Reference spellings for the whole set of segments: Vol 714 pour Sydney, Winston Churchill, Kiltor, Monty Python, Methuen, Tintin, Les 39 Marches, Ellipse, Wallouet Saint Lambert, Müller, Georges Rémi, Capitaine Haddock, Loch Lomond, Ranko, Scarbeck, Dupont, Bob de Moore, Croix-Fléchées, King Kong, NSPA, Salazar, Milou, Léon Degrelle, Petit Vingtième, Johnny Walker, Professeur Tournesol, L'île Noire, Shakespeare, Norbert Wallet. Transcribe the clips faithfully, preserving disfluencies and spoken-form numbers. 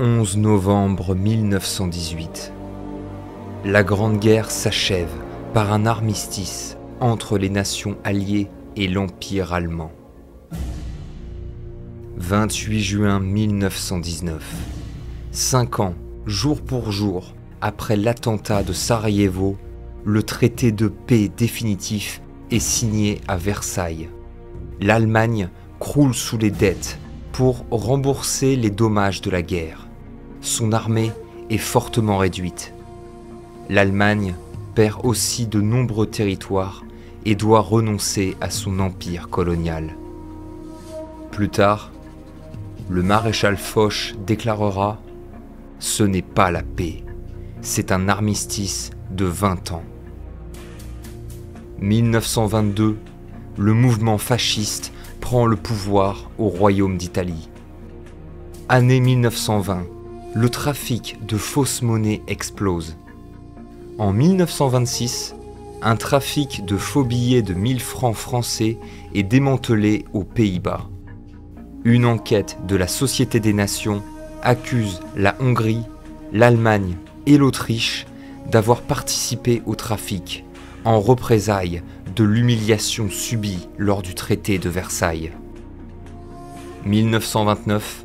onze novembre mille neuf cent dix-huit. La Grande Guerre s'achève par un armistice entre les nations alliées et l'Empire allemand. vingt-huit juin mille neuf cent dix-neuf. Cinq ans, jour pour jour, après l'attentat de Sarajevo, le traité de paix définitif est signé à Versailles. L'Allemagne croule sous les dettes pour rembourser les dommages de la guerre. Son armée est fortement réduite. L'Allemagne perd aussi de nombreux territoires et doit renoncer à son empire colonial. Plus tard, le maréchal Foch déclarera « Ce n'est pas la paix, c'est un armistice de vingt ans. » mille neuf cent vingt-deux, le mouvement fasciste prend le pouvoir au Royaume d'Italie. Année mille neuf cent vingt, le trafic de fausses monnaies explose. En mille neuf cent vingt-six, un trafic de faux billets de mille francs français est démantelé aux Pays-Bas. Une enquête de la Société des Nations accuse la Hongrie, l'Allemagne et l'Autriche d'avoir participé au trafic, en représailles de l'humiliation subie lors du traité de Versailles. mille neuf cent vingt-neuf,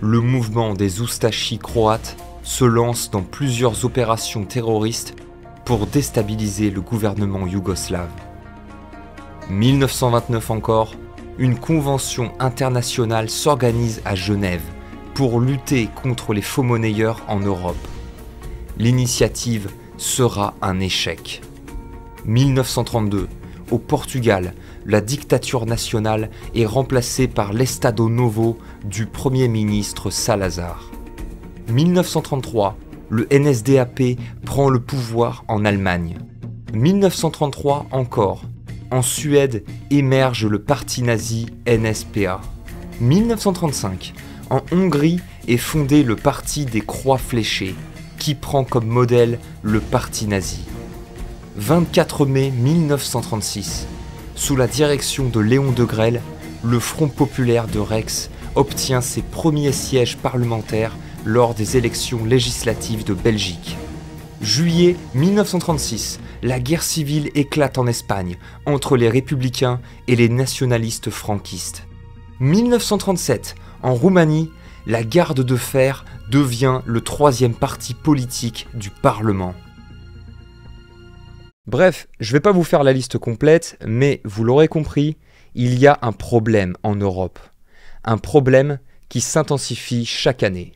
le mouvement des Oustachis croates se lance dans plusieurs opérations terroristes pour déstabiliser le gouvernement yougoslave. mille neuf cent vingt-neuf encore, une convention internationale s'organise à Genève pour lutter contre les faux monnayeurs en Europe. L'initiative sera un échec. mille neuf cent trente-deux, au Portugal, la dictature nationale est remplacée par l'Estado Novo du Premier ministre Salazar. mille neuf cent trente-trois, le N S D A P prend le pouvoir en Allemagne. mille neuf cent trente-trois encore, en Suède émerge le parti nazi N S P A. mille neuf cent trente-cinq, en Hongrie est fondé le parti des Croix-Fléchées, qui prend comme modèle le parti nazi. vingt-quatre mai mille neuf cent trente-six, sous la direction de Léon Degrelle, le Front Populaire de Rex obtient ses premiers sièges parlementaires lors des élections législatives de Belgique. juillet mille neuf cent trente-six, la guerre civile éclate en Espagne entre les républicains et les nationalistes franquistes. mille neuf cent trente-sept, en Roumanie, la Garde de Fer devient le troisième parti politique du Parlement. Bref, je ne vais pas vous faire la liste complète, mais vous l'aurez compris, il y a un problème en Europe. Un problème qui s'intensifie chaque année.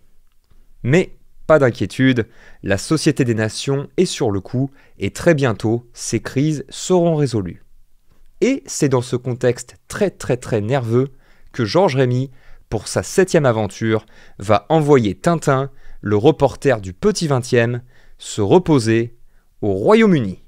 Mais pas d'inquiétude, la Société des Nations est sur le coup et très bientôt, ces crises seront résolues. Et c'est dans ce contexte très très très nerveux que Georges Rémi, pour sa septième aventure, va envoyer Tintin, le reporter du Petit Vingtième, se reposer au Royaume-Uni.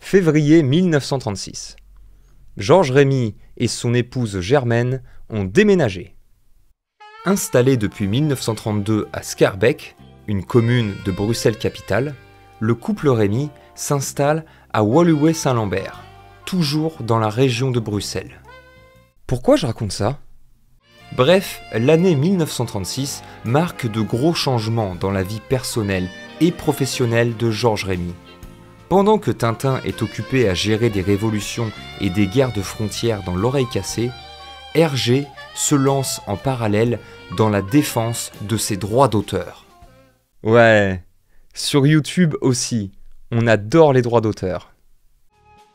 février mille neuf cent trente-six. Georges Rémi et son épouse Germaine ont déménagé. Installé depuis mille neuf cent trente-deux à Scarbeck, une commune de Bruxelles-Capitale, le couple Rémi s'installe à Wallouet Saint Lambert, toujours dans la région de Bruxelles. Pourquoi je raconte ça? Bref, l'année mille neuf cent trente-six marque de gros changements dans la vie personnelle et professionnelle de Georges Rémi. Pendant que Tintin est occupé à gérer des révolutions et des guerres de frontières dans l'oreille cassée, Hergé se lance en parallèle dans la défense de ses droits d'auteur. Ouais, sur YouTube aussi, on adore les droits d'auteur.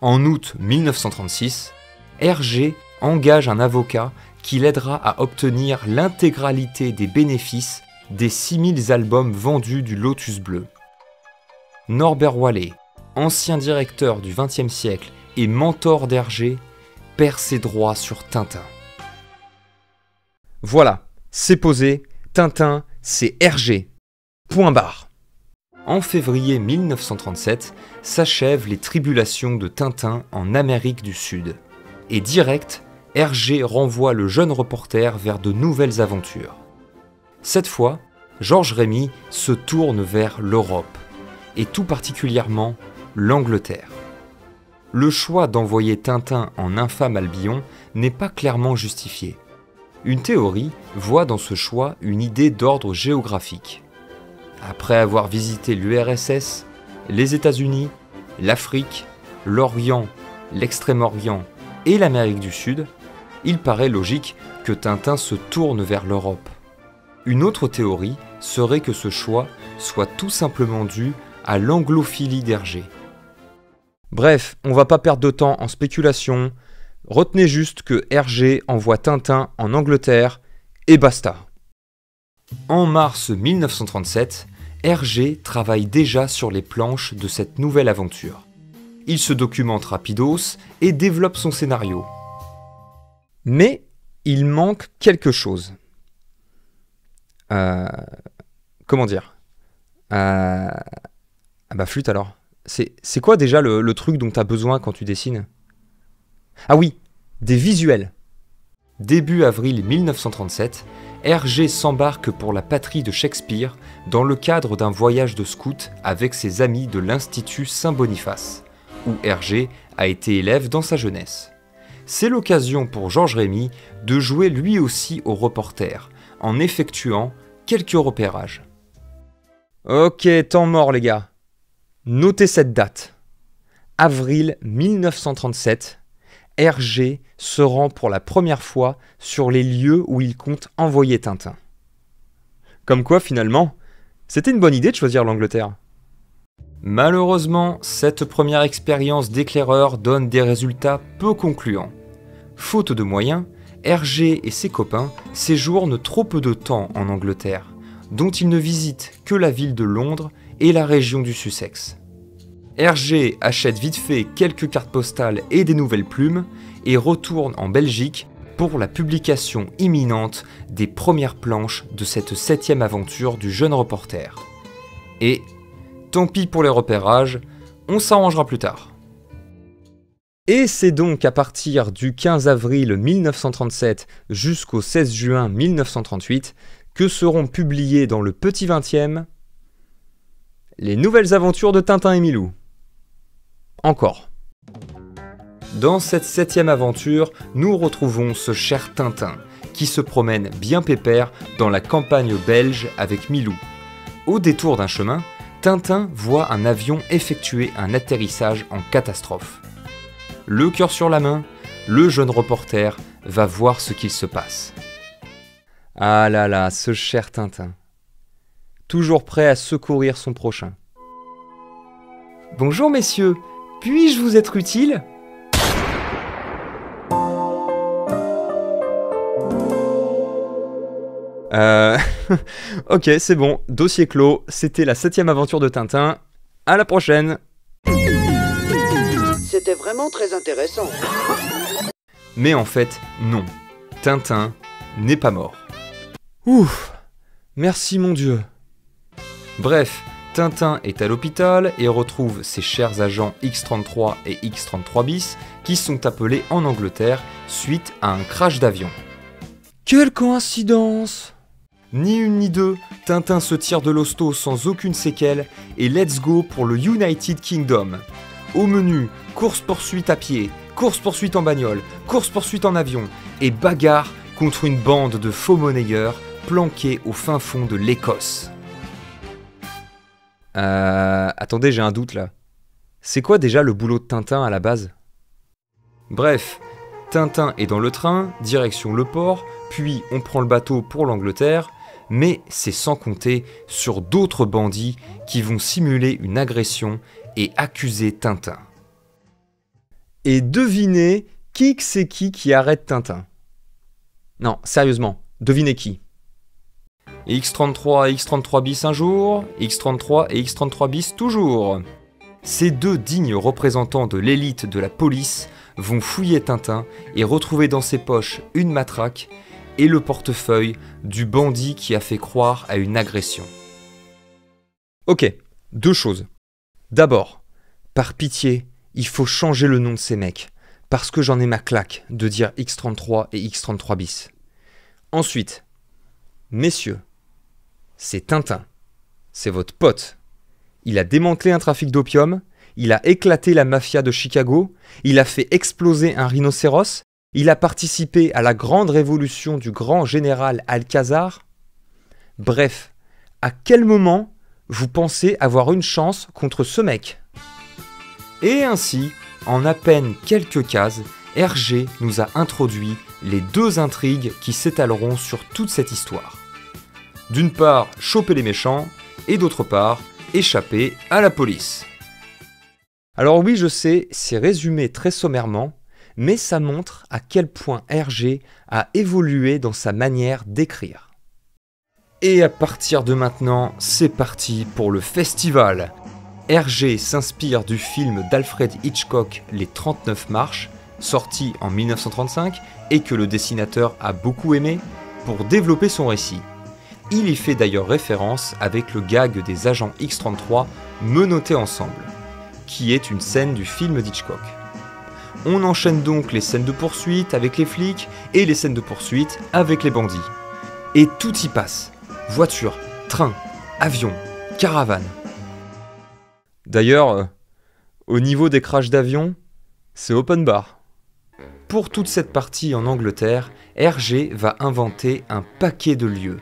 En août mille neuf cent trente-six, Hergé engage un avocat qui l'aidera à obtenir l'intégralité des bénéfices des six mille albums vendus du Lotus Bleu. Norbert Wallet, ancien directeur du vingtième siècle et mentor d'Hergé, perd ses droits sur Tintin. Voilà, c'est posé, Tintin, c'est Hergé. Point barre. En février mille neuf cent trente-sept, s'achèvent les tribulations de Tintin en Amérique du Sud. Et direct, Hergé renvoie le jeune reporter vers de nouvelles aventures. Cette fois, Georges Rémi se tourne vers l'Europe, et tout particulièrement l'Angleterre. Le choix d'envoyer Tintin en infâme Albion n'est pas clairement justifié. Une théorie voit dans ce choix une idée d'ordre géographique. Après avoir visité l'U R S S, les États-Unis, l'Afrique, l'Orient, l'Extrême-Orient et l'Amérique du Sud, il paraît logique que Tintin se tourne vers l'Europe. Une autre théorie serait que ce choix soit tout simplement dû à l'anglophilie d'Hergé. Bref, on va pas perdre de temps en spéculation, retenez juste que Hergé envoie Tintin en Angleterre, et basta. En mars mille neuf cent trente-sept, Hergé travaille déjà sur les planches de cette nouvelle aventure. Il se documente rapidos et développe son scénario. Mais il manque quelque chose. Euh... Comment dire euh... Ah bah flûte alors. C'est quoi déjà le, le truc dont t'as besoin quand tu dessines? Ah oui, des visuels. Début avril mille neuf cent trente-sept, Hergé s'embarque pour la patrie de Shakespeare dans le cadre d'un voyage de scout avec ses amis de l'Institut Saint-Boniface, où Hergé a été élève dans sa jeunesse. C'est l'occasion pour Georges Rémi de jouer lui aussi au reporter, en effectuant quelques repérages. Ok, temps mort les gars. Notez cette date. Avril mille neuf cent trente-sept, Hergé se rend pour la première fois sur les lieux où il compte envoyer Tintin. Comme quoi, finalement, c'était une bonne idée de choisir l'Angleterre. Malheureusement, cette première expérience d'éclaireur donne des résultats peu concluants. Faute de moyens, Hergé et ses copains séjournent trop peu de temps en Angleterre, dont ils ne visitent que la ville de Londres et la région du Sussex. Hergé achète vite fait quelques cartes postales et des nouvelles plumes et retourne en Belgique pour la publication imminente des premières planches de cette septième aventure du jeune reporter. Et tant pis pour les repérages, on s'arrangera plus tard. Et c'est donc à partir du quinze avril mille neuf cent trente-sept jusqu'au seize juin mille neuf cent trente-huit que seront publiés dans le Petit Vingtième les nouvelles aventures de Tintin et Milou. Encore. Dans cette septième aventure, nous retrouvons ce cher Tintin, qui se promène bien pépère dans la campagne belge avec Milou. Au détour d'un chemin, Tintin voit un avion effectuer un atterrissage en catastrophe. Le cœur sur la main, le jeune reporter va voir ce qu'il se passe. Ah là là, ce cher Tintin. Toujours prêt à secourir son prochain. Bonjour messieurs, puis-je vous être utile? Euh... ok, c'est bon, dossier clos, c'était la septième aventure de Tintin, à la prochaine! C'était vraiment très intéressant. Mais en fait, non. Tintin n'est pas mort. Ouf, merci mon Dieu. Bref, Tintin est à l'hôpital et retrouve ses chers agents X trente-trois et X trente-trois bis qui sont appelés en Angleterre suite à un crash d'avion. Quelle coïncidence! Ni une ni deux, Tintin se tire de l'hosto sans aucune séquelle et let's go pour le United Kingdom. Au menu, course-poursuite à pied, course-poursuite en bagnole, course-poursuite en avion et bagarre contre une bande de faux monnayeurs planqués au fin fond de l'Écosse. Euh... Attendez, j'ai un doute là. C'est quoi déjà le boulot de Tintin à la base? Bref, Tintin est dans le train, direction le port, puis on prend le bateau pour l'Angleterre, mais c'est sans compter sur d'autres bandits qui vont simuler une agression et accuser Tintin. Et devinez qui que c'est qui qui arrête Tintin? Non, sérieusement, devinez qui? X trente-trois et X trente-trois bis un jour, X trente-trois et X trente-trois bis toujours. Ces deux dignes représentants de l'élite de la police vont fouiller Tintin et retrouver dans ses poches une matraque et le portefeuille du bandit qui a fait croire à une agression. Ok, deux choses. D'abord, par pitié, il faut changer le nom de ces mecs, parce que j'en ai ma claque de dire X trente-trois et X trente-trois bis. Ensuite, messieurs, c'est Tintin, c'est votre pote. Il a démantelé un trafic d'opium, il a éclaté la mafia de Chicago, il a fait exploser un rhinocéros, il a participé à la grande révolution du grand général Alcazar. Bref, à quel moment vous pensez avoir une chance contre ce mec? Et ainsi, en à peine quelques cases, Hergé nous a introduit les deux intrigues qui s'étaleront sur toute cette histoire. D'une part, choper les méchants, et d'autre part, échapper à la police. Alors oui, je sais, c'est résumé très sommairement, mais ça montre à quel point Hergé a évolué dans sa manière d'écrire. Et à partir de maintenant, c'est parti pour le festival. Hergé s'inspire du film d'Alfred Hitchcock Les trente-neuf Marches, sorti en mille neuf cent trente-cinq et que le dessinateur a beaucoup aimé, pour développer son récit. Il y fait d'ailleurs référence avec le gag des agents X trente-trois menottés ensemble, qui est une scène du film d'Hitchcock. On enchaîne donc les scènes de poursuite avec les flics et les scènes de poursuite avec les bandits. Et tout y passe, voiture, train, avion, caravane. D'ailleurs, euh, au niveau des crashs d'avion, c'est open bar. Pour toute cette partie en Angleterre, Hergé va inventer un paquet de lieux.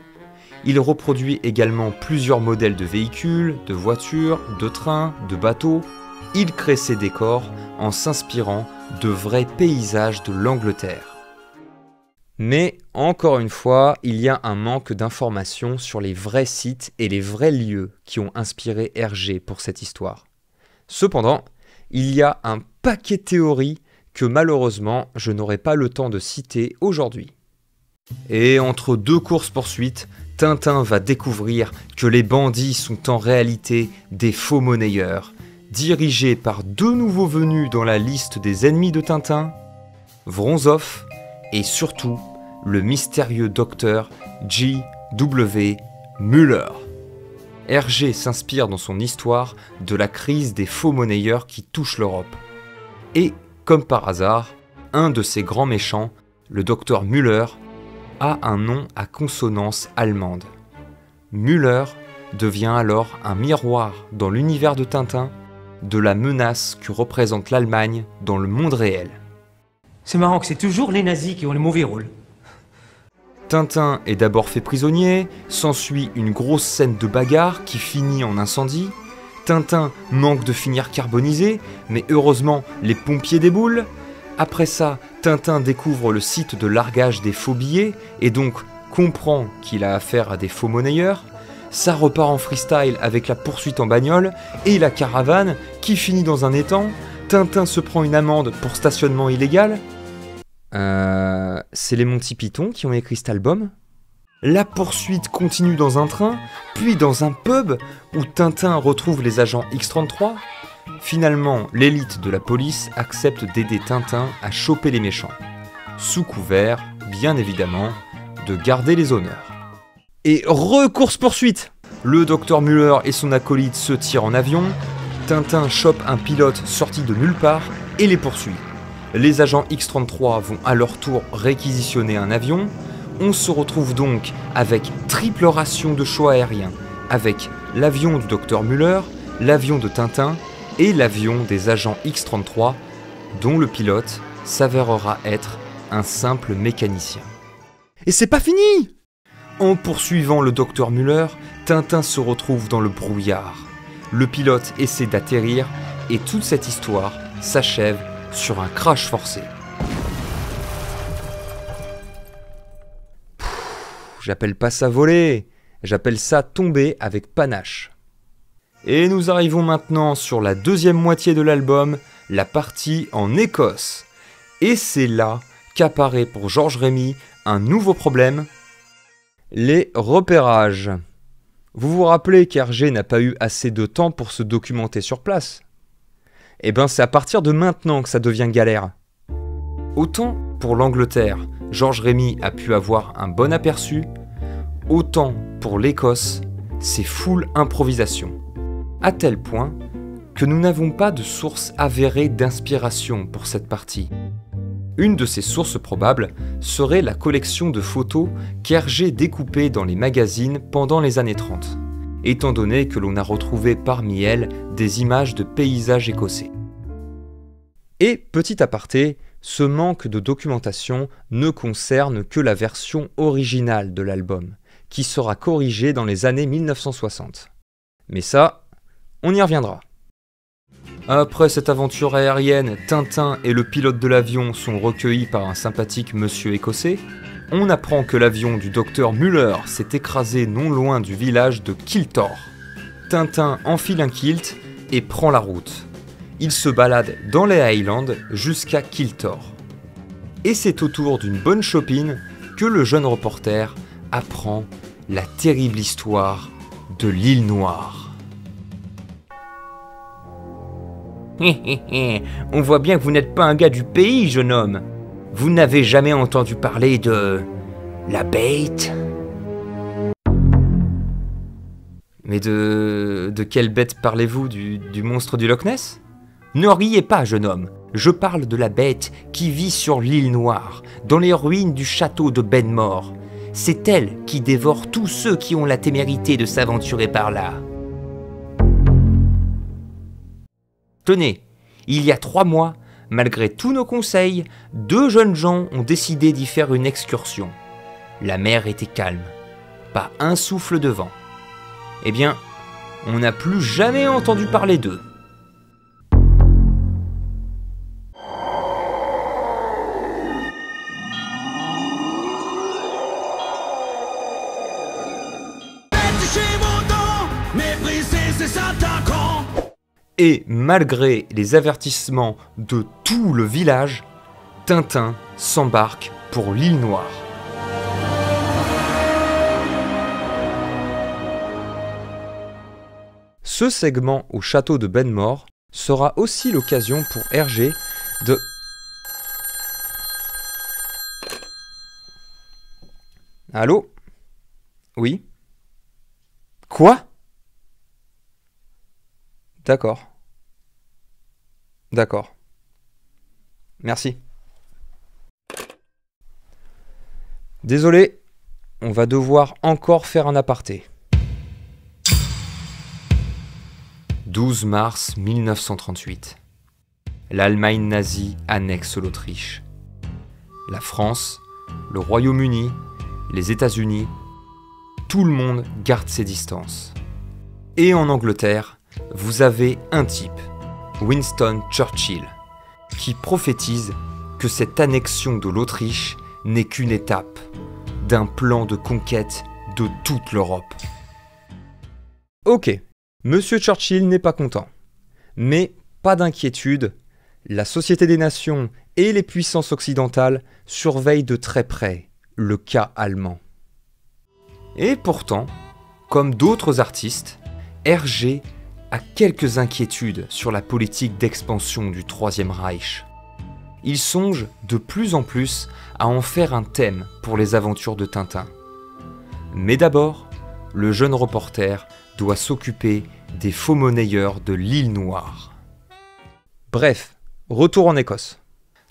Il reproduit également plusieurs modèles de véhicules, de voitures, de trains, de bateaux. Il crée ses décors en s'inspirant de vrais paysages de l'Angleterre. Mais, encore une fois, il y a un manque d'informations sur les vrais sites et les vrais lieux qui ont inspiré Hergé pour cette histoire. Cependant, il y a un paquet de théories que malheureusement je n'aurai pas le temps de citer aujourd'hui. Et entre deux courses-poursuites, Tintin va découvrir que les bandits sont en réalité des faux monnayeurs, dirigés par deux nouveaux venus dans la liste des ennemis de Tintin, Vronzov et surtout le mystérieux docteur J W Müller. Hergé s'inspire dans son histoire de la crise des faux monnayeurs qui touche l'Europe. Et, comme par hasard, un de ses grands méchants, le docteur Müller, a un nom à consonance allemande. Müller devient alors un miroir dans l'univers de Tintin de la menace que représente l'Allemagne dans le monde réel. C'est marrant que c'est toujours les nazis qui ont les mauvais rôles. Tintin est d'abord fait prisonnier, s'ensuit une grosse scène de bagarre qui finit en incendie. Tintin manque de finir carbonisé, mais heureusement les pompiers déboulent. Après ça, Tintin découvre le site de largage des faux billets et donc comprend qu'il a affaire à des faux monnayeurs. Ça repart en freestyle avec la poursuite en bagnole et la caravane qui finit dans un étang. Tintin se prend une amende pour stationnement illégal. Euh... C'est les Monty Python qui ont écrit cet album? La poursuite continue dans un train, puis dans un pub où Tintin retrouve les agents X trente-trois. Finalement, l'élite de la police accepte d'aider Tintin à choper les méchants, sous couvert, bien évidemment, de garder les honneurs. Et recourse-poursuite! Le docteur Müller et son acolyte se tirent en avion, Tintin chope un pilote sorti de nulle part et les poursuit. Les agents X trente-trois vont à leur tour réquisitionner un avion, on se retrouve donc avec triple ration de choix aériens, avec l'avion du docteur Müller, l'avion de Tintin, et l'avion des agents X trente-trois, dont le pilote s'avérera être un simple mécanicien. Et c'est pas fini! En poursuivant le docteur Müller, Tintin se retrouve dans le brouillard. Le pilote essaie d'atterrir, et toute cette histoire s'achève sur un crash forcé. J'appelle pas ça voler, j'appelle ça tomber avec panache. Et nous arrivons maintenant sur la deuxième moitié de l'album, la partie en Écosse. Et c'est là qu'apparaît pour Georges Rémi un nouveau problème, les repérages. Vous vous rappelez qu'Hergé n'a pas eu assez de temps pour se documenter sur place? Eh ben c'est à partir de maintenant que ça devient galère. Autant pour l'Angleterre, Georges Rémi a pu avoir un bon aperçu, autant pour l'Écosse, c'est full improvisation. À tel point que nous n'avons pas de source avérée d'inspiration pour cette partie. Une de ces sources probables serait la collection de photos qu'Hergé découpait dans les magazines pendant les années trente, étant donné que l'on a retrouvé parmi elles des images de paysages écossais. Et, petit aparté, ce manque de documentation ne concerne que la version originale de l'album, qui sera corrigée dans les années mille neuf cent soixante. Mais ça, on y reviendra. Après cette aventure aérienne, Tintin et le pilote de l'avion sont recueillis par un sympathique monsieur écossais. On apprend que l'avion du docteur Müller s'est écrasé non loin du village de Kiltor. Tintin enfile un kilt et prend la route. Il se balade dans les Highlands jusqu'à Kiltor. Et c'est au tour d'une bonne chopine que le jeune reporter apprend la terrible histoire de l'île Noire. On voit bien que vous n'êtes pas un gars du pays, jeune homme. Vous n'avez jamais entendu parler de... la bête? Mais de... de quelle bête parlez-vous? Du... du monstre du Loch Ness? Ne riez pas, jeune homme. Je parle de la bête qui vit sur l'île Noire, dans les ruines du château de Benmore. C'est elle qui dévore tous ceux qui ont la témérité de s'aventurer par là. Tenez, il y a trois mois, malgré tous nos conseils, deux jeunes gens ont décidé d'y faire une excursion. La mer était calme, pas un souffle de vent. Eh bien, on n'a plus jamais entendu parler d'eux. Et malgré les avertissements de tout le village, Tintin s'embarque pour l'île Noire. Ce segment au château de Benmore sera aussi l'occasion pour Hergé de... Allô? Oui? Quoi? D'accord. D'accord. Merci. Désolé, on va devoir encore faire un aparté. douze mars mille neuf cent trente-huit. L'Allemagne nazie annexe l'Autriche. La France, le Royaume-Uni, les États-Unis, tout le monde garde ses distances. Et en Angleterre, vous avez un type, Winston Churchill, qui prophétise que cette annexion de l'Autriche n'est qu'une étape d'un plan de conquête de toute l'Europe. Ok, Monsieur Churchill n'est pas content. Mais pas d'inquiétude, la Société des Nations et les puissances occidentales surveillent de très près le cas allemand. Et pourtant, comme d'autres artistes, Hergé a quelques inquiétudes sur la politique d'expansion du Troisième Reich. Il songe de plus en plus à en faire un thème pour les aventures de Tintin. Mais d'abord, le jeune reporter doit s'occuper des faux monnayeurs de l'île Noire. Bref, retour en Écosse.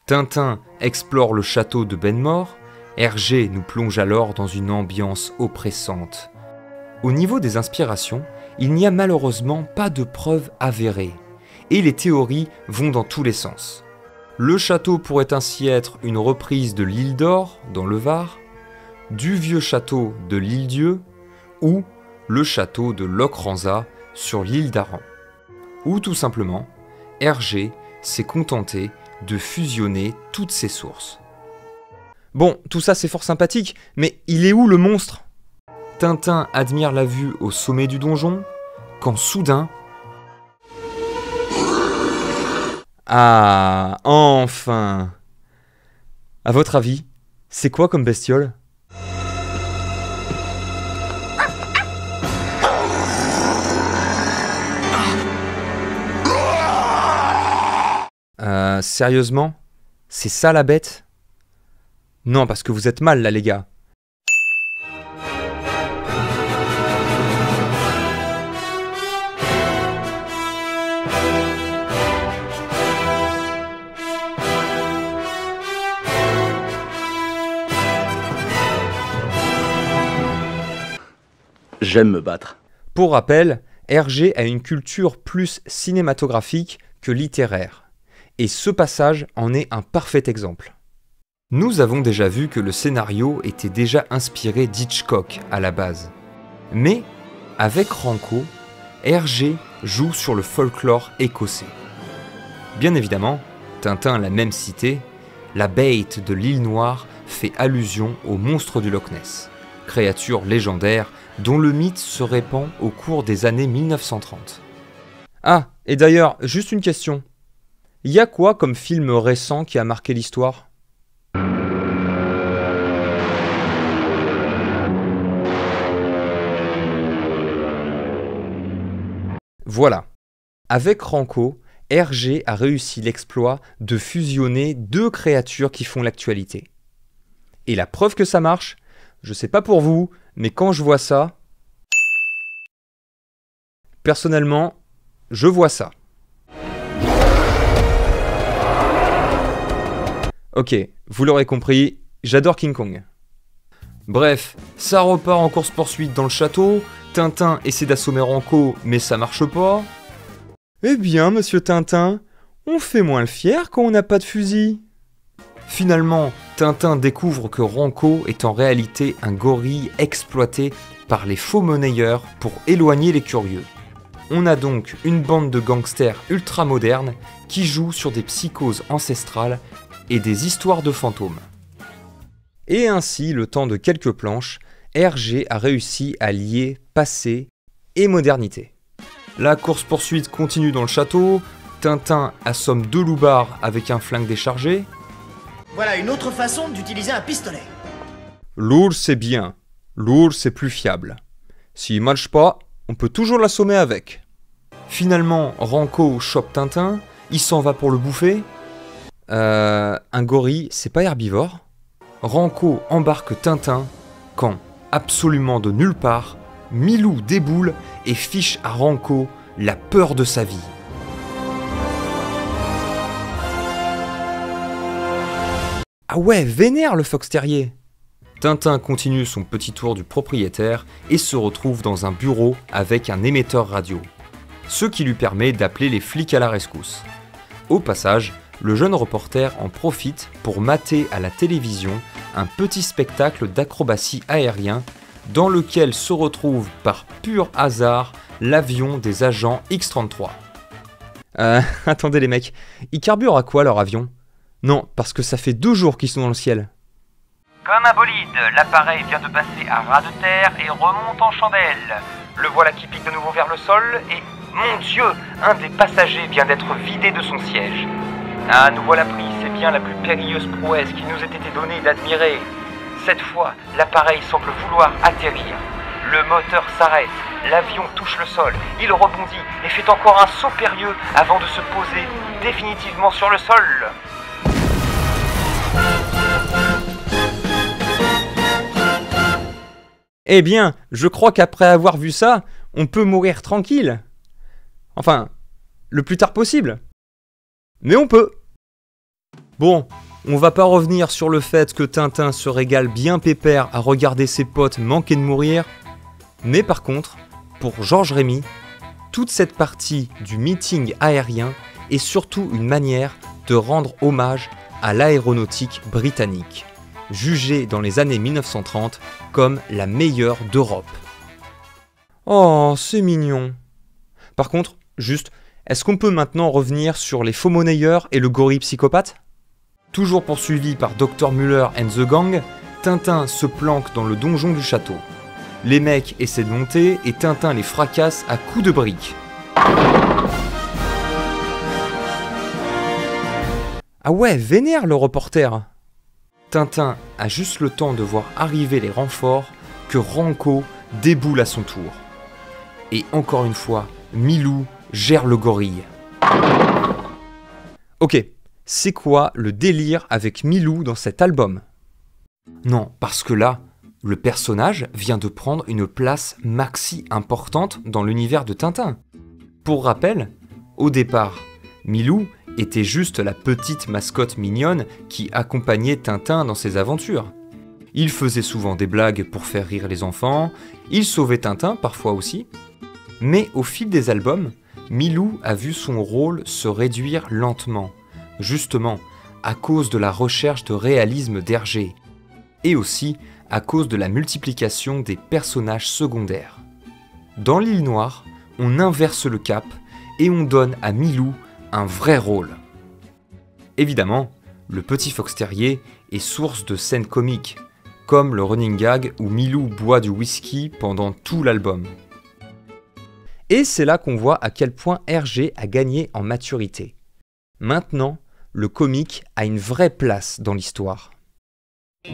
Tintin explore le château de Benmore, Hergé nous plonge alors dans une ambiance oppressante. Au niveau des inspirations, il n'y a malheureusement pas de preuves avérées, et les théories vont dans tous les sens. Le château pourrait ainsi être une reprise de l'île d'Or, dans le Var, du vieux château de l'île Dieu, ou le château de Locranza sur l'île d'Aran. Ou tout simplement, Hergé s'est contenté de fusionner toutes ces sources. Bon, tout ça c'est fort sympathique, mais il est où le monstre ? Tintin admire la vue au sommet du donjon, quand soudain... Ah, enfin! À votre avis, c'est quoi comme bestiole? Euh, sérieusement? C'est ça la bête? Non, parce que vous êtes mal là, les gars. j'aime me battre. Pour rappel, Hergé a une culture plus cinématographique que littéraire. Et ce passage en est un parfait exemple. Nous avons déjà vu que le scénario était déjà inspiré d'Hitchcock à la base. Mais, avec Ranko, Hergé joue sur le folklore écossais. Bien évidemment, Tintin l'a même cité, la bête de l'île Noire fait allusion au monstre du Loch Ness, créature légendaire dont le mythe se répand au cours des années mille neuf cent trente. Ah, et d'ailleurs, juste une question. Y a quoi comme film récent qui a marqué l'histoire ? Voilà. Avec Ranko, Hergé a réussi l'exploit de fusionner deux créatures qui font l'actualité. Et la preuve que ça marche, je sais pas pour vous, mais quand je vois ça... Personnellement, je vois ça. Ok, vous l'aurez compris, j'adore King Kong. Bref, ça repart en course-poursuite dans le château, Tintin essaie d'assommer Ranko, mais ça marche pas... Eh bien, monsieur Tintin, on fait moins le fier quand on n'a pas de fusil. Finalement, Tintin découvre que Ranko est en réalité un gorille exploité par les faux monnayeurs pour éloigner les curieux. On a donc une bande de gangsters ultra modernes qui jouent sur des psychoses ancestrales et des histoires de fantômes. Et ainsi, le temps de quelques planches, Hergé a réussi à lier passé et modernité. La course-poursuite continue dans le château, Tintin assomme deux loupards avec un flingue déchargé. Voilà une autre façon d'utiliser un pistolet. L'ours c'est bien, l'ours c'est plus fiable. S'il marche pas, on peut toujours l'assommer avec. Finalement, Ranko chope Tintin, il s'en va pour le bouffer. Euh, un gorille, c'est pas herbivore. Ranko embarque Tintin quand, absolument de nulle part, Milou déboule et fiche à Ranko la peur de sa vie. Ah ouais, vénère le fox terrier. Tintin continue son petit tour du propriétaire et se retrouve dans un bureau avec un émetteur radio, ce qui lui permet d'appeler les flics à la rescousse. Au passage, le jeune reporter en profite pour mater à la télévision un petit spectacle d'acrobatie aérien dans lequel se retrouve par pur hasard l'avion des agents X trente-trois. Euh, attendez les mecs, ils carburent à quoi leur avion? Non, parce que ça fait deux jours qu'ils sont dans le ciel. Comme un bolide, l'appareil vient de passer à ras de terre et remonte en chandelle. Le voilà qui pique de nouveau vers le sol et, mon Dieu, un des passagers vient d'être vidé de son siège. Ah, nous voilà pris, c'est bien la plus périlleuse prouesse qui nous ait été donnée d'admirer. Cette fois, l'appareil semble vouloir atterrir. Le moteur s'arrête, l'avion touche le sol, il rebondit et fait encore un saut périlleux avant de se poser définitivement sur le sol. Eh bien, je crois qu'après avoir vu ça, on peut mourir tranquille. Enfin, le plus tard possible. Mais on peut. Bon. On va pas revenir sur le fait que Tintin se régale bien pépère à regarder ses potes manquer de mourir, mais par contre, pour Georges Rémi, toute cette partie du meeting aérien est surtout une manière de rendre hommage à l'aéronautique britannique, jugée dans les années mille neuf cent trente comme la meilleure d'Europe. Oh, c'est mignon. Par contre, juste, est-ce qu'on peut maintenant revenir sur les faux monnayeurs et le gorille psychopathe ? Toujours poursuivi par docteur Müller and the Gang, Tintin se planque dans le donjon du château. Les mecs essaient de monter et Tintin les fracasse à coups de briques. Ah ouais, vénère le reporter. Tintin a juste le temps de voir arriver les renforts que Ranko déboule à son tour. Et encore une fois, Milou gère le gorille. Ok. C'est quoi le délire avec Milou dans cet album? Non, parce que là, le personnage vient de prendre une place maxi importante dans l'univers de Tintin. Pour rappel, au départ, Milou était juste la petite mascotte mignonne qui accompagnait Tintin dans ses aventures. Il faisait souvent des blagues pour faire rire les enfants, il sauvait Tintin parfois aussi. Mais au fil des albums, Milou a vu son rôle se réduire lentement, justement à cause de la recherche de réalisme d'Hergé, et aussi à cause de la multiplication des personnages secondaires. Dans L'île Noire, on inverse le cap et on donne à Milou un vrai rôle. Évidemment, le petit fox terrier est source de scènes comiques, comme le running gag où Milou boit du whisky pendant tout l'album. Et c'est là qu'on voit à quel point Hergé a gagné en maturité. Maintenant, le comique a une vraie place dans l'histoire.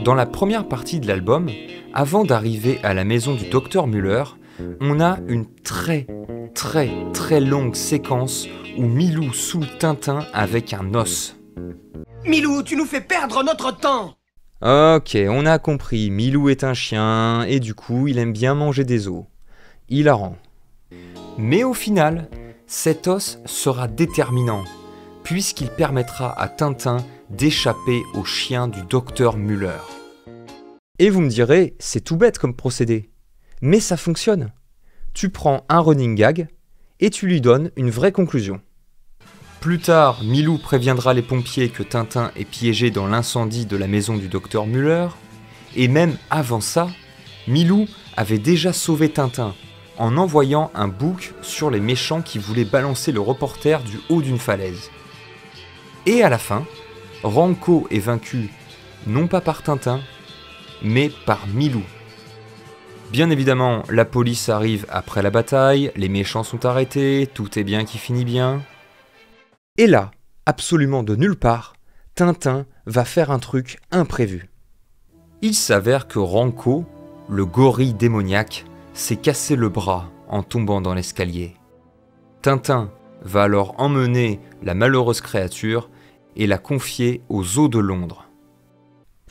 Dans la première partie de l'album, avant d'arriver à la maison du docteur Müller, on a une très très très longue séquence où Milou saoule Tintin avec un os. Milou, tu nous fais perdre notre temps! Ok, on a compris, Milou est un chien, et du coup, il aime bien manger des os. Hilarant. Mais au final, cet os sera déterminant, puisqu'il permettra à Tintin d'échapper au chien du docteur Müller. Et vous me direz, c'est tout bête comme procédé. Mais ça fonctionne. Tu prends un running gag, et tu lui donnes une vraie conclusion. Plus tard, Milou préviendra les pompiers que Tintin est piégé dans l'incendie de la maison du docteur Müller, et même avant ça, Milou avait déjà sauvé Tintin en envoyant un bouc sur les méchants qui voulaient balancer le reporter du haut d'une falaise. Et à la fin, Ranko est vaincu, non pas par Tintin, mais par Milou. Bien évidemment, la police arrive après la bataille, les méchants sont arrêtés, tout est bien qui finit bien. Et là, absolument de nulle part, Tintin va faire un truc imprévu. Il s'avère que Ranko, le gorille démoniaque, s'est cassé le bras en tombant dans l'escalier. Tintin va alors emmener la malheureuse créature et la confier aux eaux de Londres.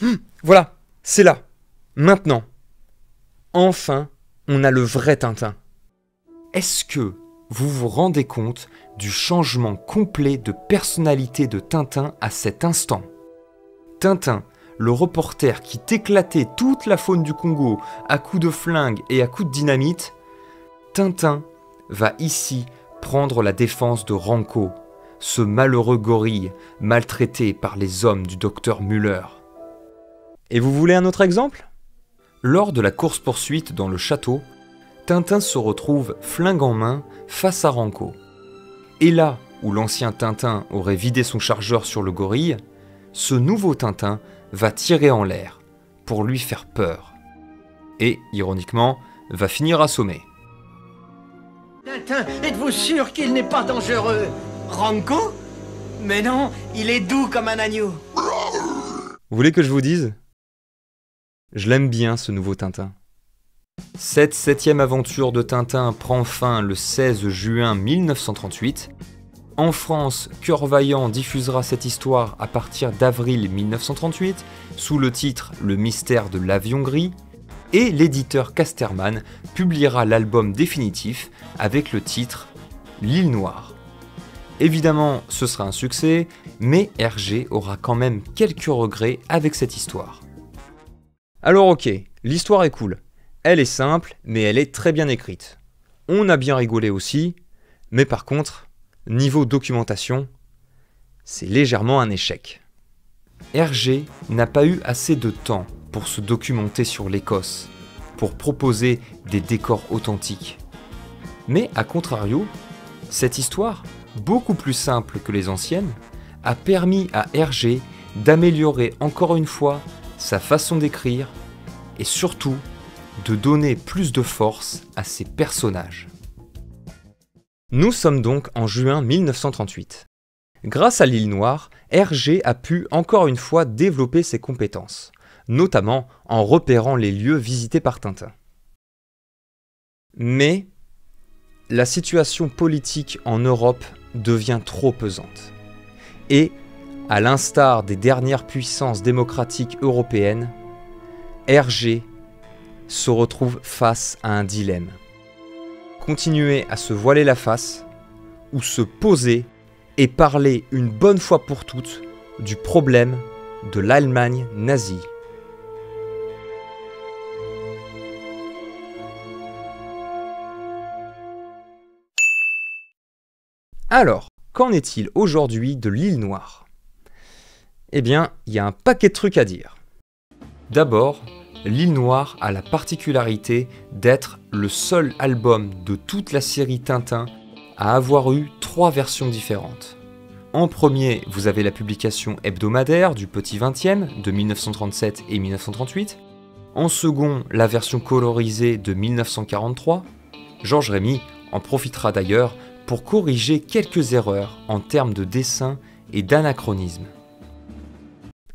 Hum, voilà, c'est là, maintenant. Enfin, on a le vrai Tintin. Est-ce que vous vous rendez compte du changement complet de personnalité de Tintin à cet instant? Tintin, le reporter qui éclatait toute la faune du Congo à coups de flingue et à coups de dynamite, Tintin va ici prendre la défense de Ranko, ce malheureux gorille maltraité par les hommes du docteur Müller. Et vous voulez un autre exemple? Lors de la course-poursuite dans le château, Tintin se retrouve flingue en main face à Ranko. Et là où l'ancien Tintin aurait vidé son chargeur sur le gorille, ce nouveau Tintin va tirer en l'air pour lui faire peur. Et, ironiquement, va finir assommé. Tintin, êtes-vous sûr qu'il n'est pas dangereux? Ranko? Mais non, il est doux comme un agneau. Vous voulez que je vous dise? Je l'aime bien ce nouveau Tintin. Cette septième aventure de Tintin prend fin le seize juin mille neuf cent trente-huit. En France, Cœur Vaillant diffusera cette histoire à partir d'avril mille neuf cent trente-huit sous le titre « Le mystère de l'avion gris » et l'éditeur Casterman publiera l'album définitif avec le titre « L'île noire ». Évidemment, ce sera un succès, mais Hergé aura quand même quelques regrets avec cette histoire. Alors ok, l'histoire est cool. Elle est simple, mais elle est très bien écrite. On a bien rigolé aussi, mais par contre, niveau documentation, c'est légèrement un échec. Hergé n'a pas eu assez de temps pour se documenter sur l'Écosse, pour proposer des décors authentiques. Mais à contrario, cette histoire, beaucoup plus simple que les anciennes, a permis à Hergé d'améliorer encore une fois sa façon d'écrire et surtout de donner plus de force à ses personnages. Nous sommes donc en juin mille neuf cent trente-huit. Grâce à l'île Noire, Hergé a pu encore une fois développer ses compétences, notamment en repérant les lieux visités par Tintin. Mais la situation politique en Europe devient trop pesante. Et, à l'instar des dernières puissances démocratiques européennes, Hergé se retrouve face à un dilemme. Continuer à se voiler la face ou se poser et parler une bonne fois pour toutes du problème de l'Allemagne nazie. Alors, qu'en est-il aujourd'hui de l'île Noire? Eh bien, il y a un paquet de trucs à dire. D'abord, l'île Noire a la particularité d'être le seul album de toute la série Tintin à avoir eu trois versions différentes. En premier, vous avez la publication hebdomadaire du Petit Vingtième de mille neuf cent trente-sept et mille neuf cent trente-huit. En second, la version colorisée de mille neuf cent quarante-trois. Georges Rémi en profitera d'ailleurs pour corriger quelques erreurs en termes de dessin et d'anachronisme.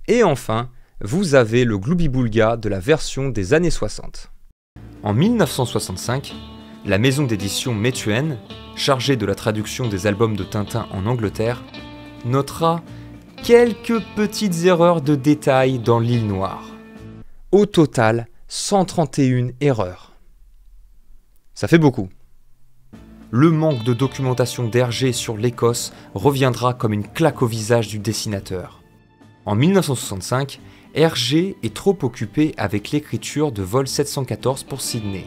Et enfin, vous avez le gloubi-boulga de la version des années soixante. En mille neuf cent soixante-cinq, la maison d'édition Methuen, chargée de la traduction des albums de Tintin en Angleterre, notera quelques petites erreurs de détail dans l'île Noire. Au total, cent trente et une erreurs. Ça fait beaucoup. Le manque de documentation d'Hergé sur l'Écosse reviendra comme une claque au visage du dessinateur. En mille neuf cent soixante-cinq, Hergé est trop occupé avec l'écriture de vol sept cent quatorze pour Sydney.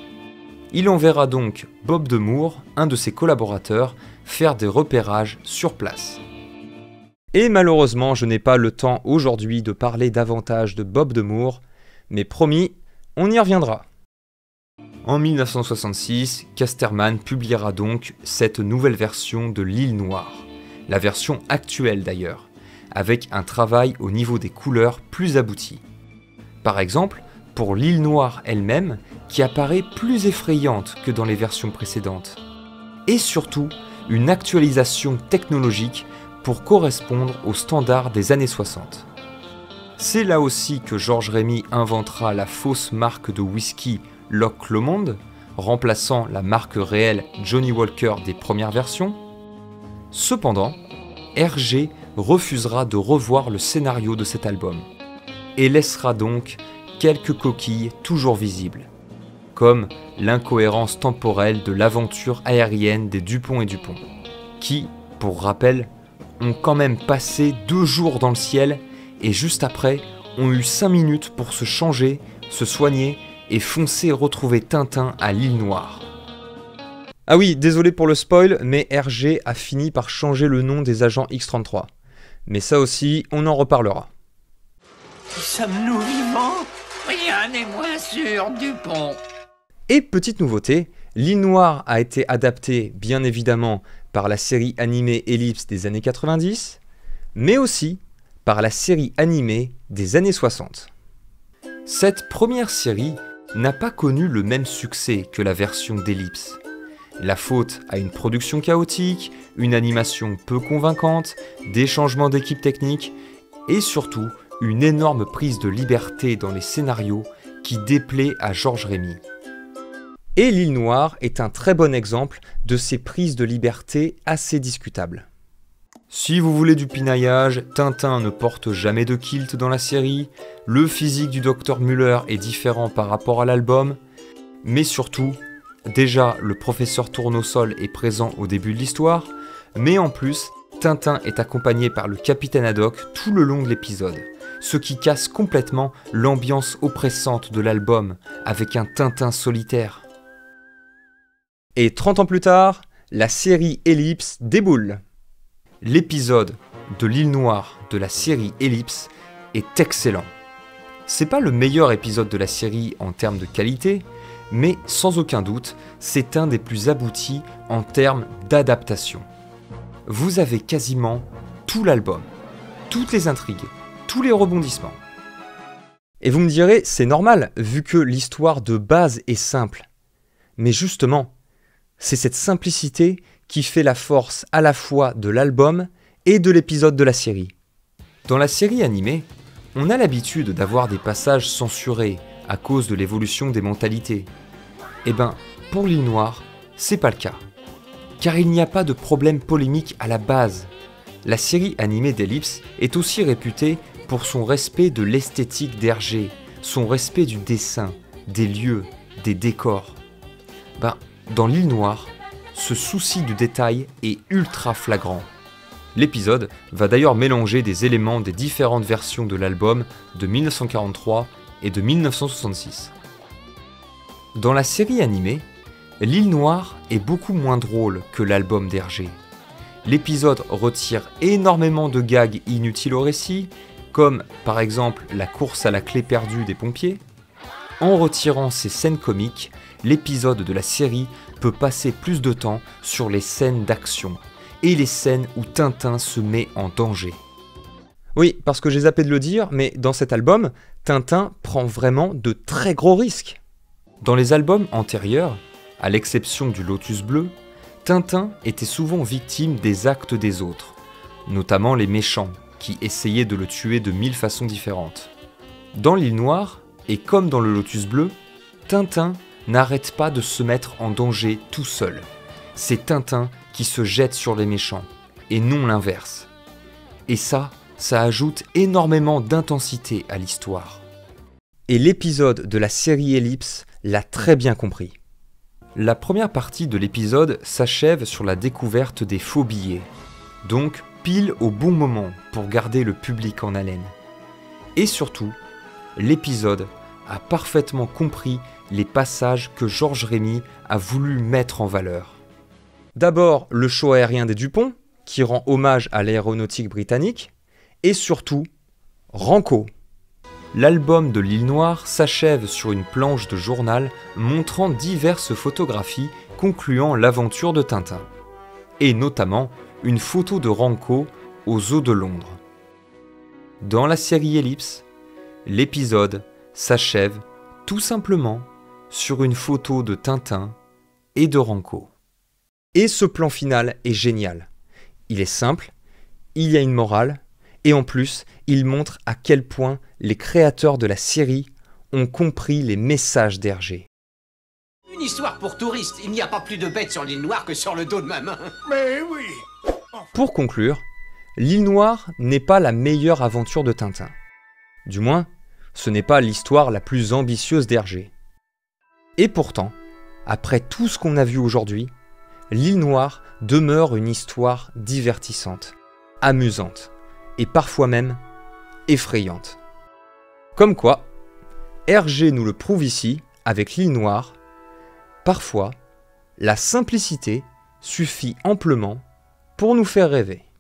Il enverra donc Bob de Moore, un de ses collaborateurs, faire des repérages sur place. Et malheureusement, je n'ai pas le temps aujourd'hui de parler davantage de Bob de Moore, mais promis, on y reviendra. En mille neuf cent soixante-six, Casterman publiera donc cette nouvelle version de l'île Noire, la version actuelle d'ailleurs, avec un travail au niveau des couleurs plus abouti. Par exemple, pour l'île Noire elle-même, qui apparaît plus effrayante que dans les versions précédentes. Et surtout, une actualisation technologique pour correspondre aux standards des années soixante. C'est là aussi que Georges Rémi inventera la fausse marque de whisky Loch Lomond, remplaçant la marque réelle Johnny Walker des premières versions. Cependant, Hergé refusera de revoir le scénario de cet album, et laissera donc quelques coquilles toujours visibles, comme l'incohérence temporelle de l'aventure aérienne des Dupont et Dupont, qui, pour rappel, ont quand même passé deux jours dans le ciel, et juste après, ont eu cinq minutes pour se changer, se soigner, et foncer retrouver Tintin à l'île Noire. Ah oui, désolé pour le spoil, mais Hergé a fini par changer le nom des agents X trente-trois. Mais ça aussi, on en reparlera. Sommes-nous vivants? Rien n'est moins sûr, Dupont. Et petite nouveauté, l'île Noire a été adaptée, bien évidemment, par la série animée Ellipse des années quatre-vingt-dix, mais aussi par la série animée des années soixante. Cette première série n'a pas connu le même succès que la version d'Ellipse. La faute à une production chaotique, une animation peu convaincante, des changements d'équipe technique et surtout une énorme prise de liberté dans les scénarios qui déplaît à Georges Rémi. Et l'île Noire est un très bon exemple de ces prises de liberté assez discutables. Si vous voulez du pinaillage, Tintin ne porte jamais de kilt dans la série, le physique du docteur Müller est différent par rapport à l'album, mais surtout, déjà le professeur Tournesol est présent au début de l'histoire, mais en plus, Tintin est accompagné par le capitaine Haddock tout le long de l'épisode, ce qui casse complètement l'ambiance oppressante de l'album, avec un Tintin solitaire. Et trente ans plus tard, la série Ellipse déboule. L'épisode de l'île Noire de la série Ellipse est excellent. C'est pas le meilleur épisode de la série en termes de qualité, mais sans aucun doute, c'est un des plus aboutis en termes d'adaptation. Vous avez quasiment tout l'album, toutes les intrigues, tous les rebondissements. Et vous me direz, c'est normal, vu que l'histoire de base est simple. Mais justement, c'est cette simplicité qui fait la force à la fois de l'album et de l'épisode de la série. Dans la série animée, on a l'habitude d'avoir des passages censurés à cause de l'évolution des mentalités. Eh ben, pour l'île Noire, c'est pas le cas. Car il n'y a pas de problème polémique à la base. La série animée d'Ellipse est aussi réputée pour son respect de l'esthétique d'Hergé, son respect du dessin, des lieux, des décors. Ben, dans l'île Noire, ce souci du détail est ultra flagrant. L'épisode va d'ailleurs mélanger des éléments des différentes versions de l'album de mille neuf cent quarante-trois et de mille neuf cent soixante-six. Dans la série animée, l'île Noire est beaucoup moins drôle que l'album d'Hergé. L'épisode retire énormément de gags inutiles au récit, comme par exemple la course à la clé perdue des pompiers. En retirant ces scènes comiques, l'épisode de la série peut passer plus de temps sur les scènes d'action et les scènes où Tintin se met en danger. Oui, parce que j'ai zappé de le dire, mais dans cet album, Tintin prend vraiment de très gros risques. Dans les albums antérieurs, à l'exception du Lotus Bleu, Tintin était souvent victime des actes des autres, notamment les méchants, qui essayaient de le tuer de mille façons différentes. Dans l'île Noire, et comme dans le Lotus Bleu, Tintin n'arrête pas de se mettre en danger tout seul. C'est Tintin qui se jette sur les méchants, et non l'inverse. Et ça, ça ajoute énormément d'intensité à l'histoire. Et l'épisode de la série Ellipse l'a très bien compris. La première partie de l'épisode s'achève sur la découverte des faux billets, donc pile au bon moment pour garder le public en haleine. Et surtout, l'épisode a parfaitement compris les passages que Georges Rémi a voulu mettre en valeur. D'abord le show aérien des Dupont, qui rend hommage à l'aéronautique britannique, et surtout Ranko. L'album de l'île Noire s'achève sur une planche de journal montrant diverses photographies concluant l'aventure de Tintin, et notamment une photo de Ranko aux eaux de Londres. Dans la série Ellipse, l'épisode s'achève tout simplement sur une photo de Tintin et de Ranko. Et ce plan final est génial. Il est simple, il y a une morale, et en plus, il montre à quel point les créateurs de la série ont compris les messages d'Hergé. Une histoire pour touristes, il n'y a pas plus de bêtes sur l'île Noire que sur le dos de ma main. Mais oui. Pour conclure, l'île Noire n'est pas la meilleure aventure de Tintin. Du moins, ce n'est pas l'histoire la plus ambitieuse d'Hergé. Et pourtant, après tout ce qu'on a vu aujourd'hui, l'île Noire demeure une histoire divertissante, amusante, et parfois même effrayante. Comme quoi, Hergé nous le prouve ici avec l'île Noire, parfois, la simplicité suffit amplement pour nous faire rêver.